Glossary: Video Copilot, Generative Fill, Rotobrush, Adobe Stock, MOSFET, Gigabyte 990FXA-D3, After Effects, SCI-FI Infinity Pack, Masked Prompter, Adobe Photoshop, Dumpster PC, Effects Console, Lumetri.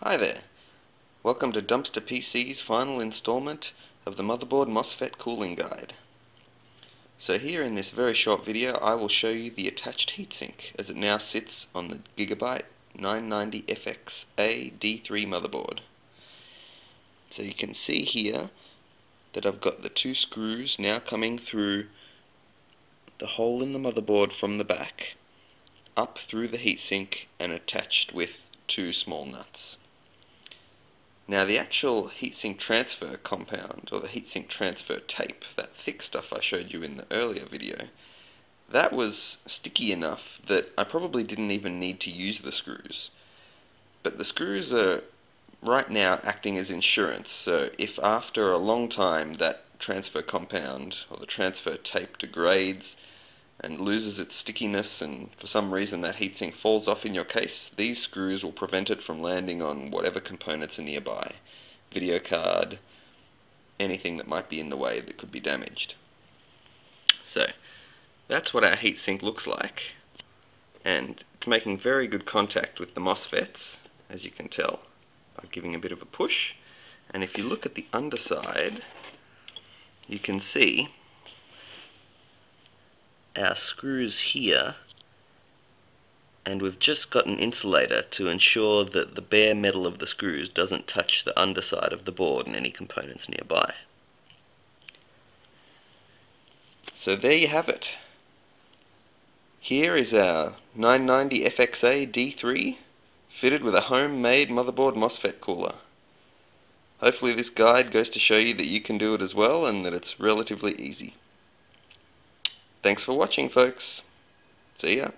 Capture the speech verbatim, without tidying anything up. Hi there, welcome to Dumpster P C's final installment of the Motherboard MOSFET Cooling Guide. So here in this very short video I will show you the attached heatsink as it now sits on the Gigabyte nine ninety F X A D three motherboard. So you can see here that I've got the two screws now coming through the hole in the motherboard from the back, up through the heatsink and attached with two small nuts. Now the actual heatsink transfer compound, or the heatsink transfer tape, that thick stuff I showed you in the earlier video, that was sticky enough that I probably didn't even need to use the screws. But the screws are right now acting as insurance, so if after a long time that transfer compound or the transfer tape degrades and loses its stickiness and for some reason that heatsink falls off in your case, these screws will prevent it from landing on whatever components are nearby. Video card, anything that might be in the way that could be damaged. So that's what our heatsink looks like, and it's making very good contact with the MOSFETs, as you can tell by giving a bit of a push. And if you look at the underside, you can see our screws here, and we've just got an insulator to ensure that the bare metal of the screws doesn't touch the underside of the board and any components nearby. So there you have it. Here is our nine ninety F X A D three fitted with a homemade motherboard MOSFET cooler. Hopefully this guide goes to show you that you can do it as well and that it's relatively easy. Thanks for watching, folks. See ya.